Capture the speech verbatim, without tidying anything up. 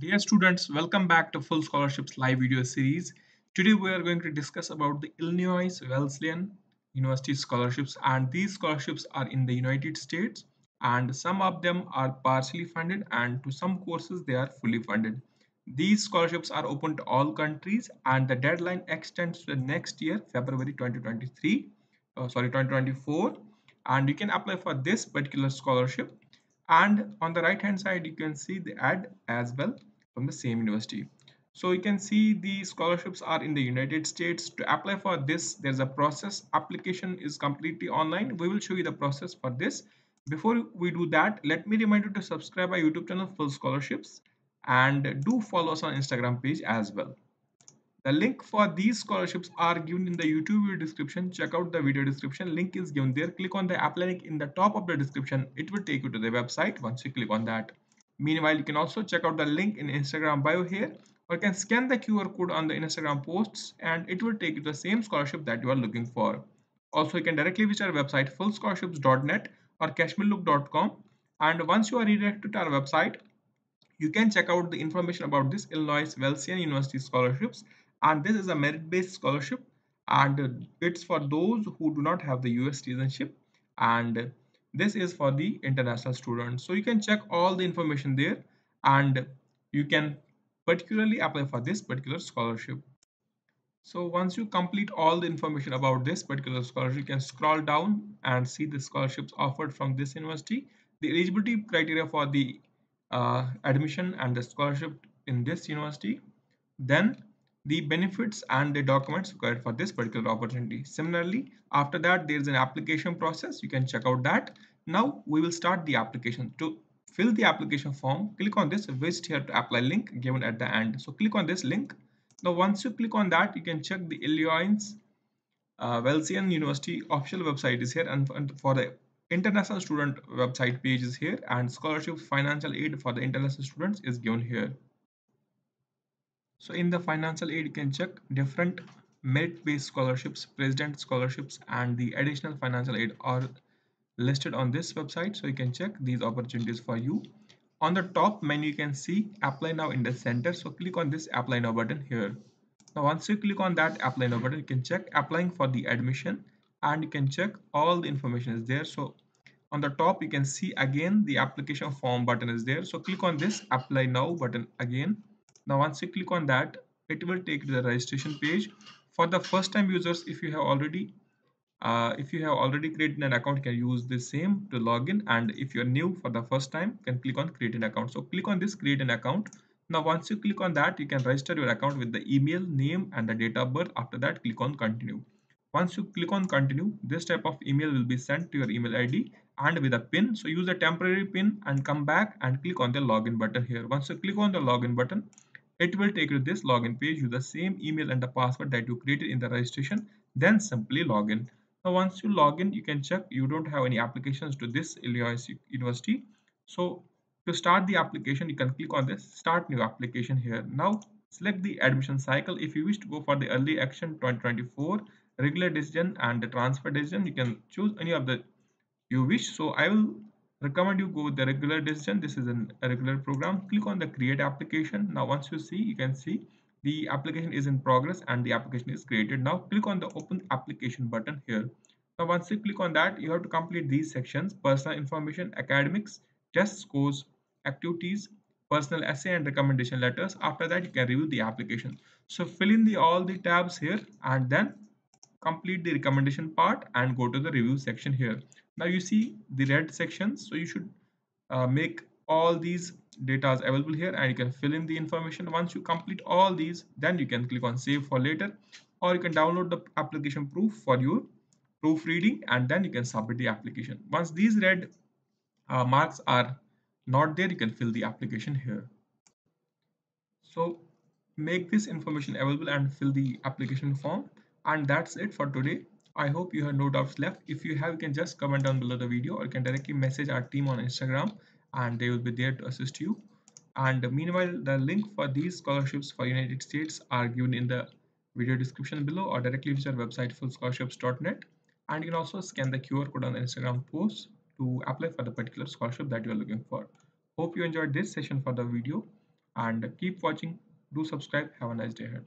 Dear students, welcome back to Full Scholarships live video series. Today we are going to discuss about the Illinois Wesleyan University scholarships, and these scholarships are in the United States and some of them are partially funded and to some courses they are fully funded. These scholarships are open to all countries and the deadline extends to the next year, February twenty twenty-three, uh, sorry twenty twenty-four, and you can apply for this particular scholarship. And on the right hand side you can see the ad as well from the same university. So you can see the scholarships are in the United States. To apply for this, there's a process. Application is completely online. We will show you the process for this. Before we do that, let me remind you to subscribe our YouTube channel Full Scholarships and do follow us on Instagram page as well. The link for these scholarships are given in the YouTube video description. Check out the video description. Link is given there. Click on the apply link in the top of the description. It will take you to the website once you click on that. Meanwhile, you can also check out the link in Instagram bio here, or you can scan the Q R code on the Instagram posts and it will take you to the same scholarship that you are looking for. Also, you can directly visit our website full scholarships dot net or kashmir look dot com, and once you are redirected to our website, you can check out the information about this Illinois Wesleyan University scholarships. And this is a merit-based scholarship and it's for those who do not have the U S citizenship, and this is for the international students. So you can check all the information there and you can particularly apply for this particular scholarship. So once you complete all the information about this particular scholarship, you can scroll down and see the scholarships offered from this university, the eligibility criteria for the uh, admission and the scholarship in this university, then the benefits and the documents required for this particular opportunity. Similarly, after that there is an application process. You can check out that. Now we will start the application. To fill the application form, click on this visit here to apply link given at the end. So click on this link. Now once you click on that, you can check the Illinois uh, Wesleyan University official website is here, and for the international student website page is here, and scholarships financial aid for the international students is given here. So in the financial aid, you can check different merit-based scholarships, president scholarships, and the additional financial aid are listed on this website. So you can check these opportunities for you. On the top menu, you can see apply now in the center. So click on this apply now button here. Now once you click on that apply now button, you can check applying for the admission and you can check all the information is there. So on the top, you can see again the application form button is there. So click on this apply now button again. Now once you click on that, it will take to the registration page. For the first time users, if you have already uh, if you have already created an account, you can use the same to log in, and if you are new for the first time, you can click on create an account. So click on this create an account. Now once you click on that, you can register your account with the email, name and the date of birth. After that, click on continue. Once you click on continue, this type of email will be sent to your email I D and with a pin. So use a temporary pin and come back and click on the login button here. Once you click on the login button, it will take you to this login page with the same email and the password that you created in the registration. Then simply log in. Now once you log in, you can check you don't have any applications to this Illinois University. So to start the application, you can click on this start new application here. Now select the admission cycle. If you wish to go for the early action twenty twenty-four, regular decision and the transfer decision, you can choose any of the you wish. So I will recommend you go with the regular decision. This is an irregular program. Click on the create application. Now once you see, you can see the application is in progress and the application is created. Now click on the open application button here. Now once you click on that, you have to complete these sections: personal information, academics, test scores, activities, personal essay and recommendation letters. After that, you can review the application. So fill in the all the tabs here and then complete the recommendation part and go to the review section here. Now you see the red sections, so you should uh, make all these data available here and you can fill in the information. Once you complete all these, then you can click on save for later, or you can download the application proof for your proofreading and then you can submit the application. Once these red uh, marks are not there, you can fill the application here. So make this information available and fill the application form, and that's it for today. I hope you have no doubts left. If you have, you can just comment down below the video, or you can directly message our team on Instagram and they will be there to assist you. And meanwhile, the link for these scholarships for United States are given in the video description below, or directly visit our website full scholarships dot net, and you can also scan the Q R code on the Instagram post to apply for the particular scholarship that you are looking for. Hope you enjoyed this session for the video. and keep watching. Do subscribe. Have a nice day ahead.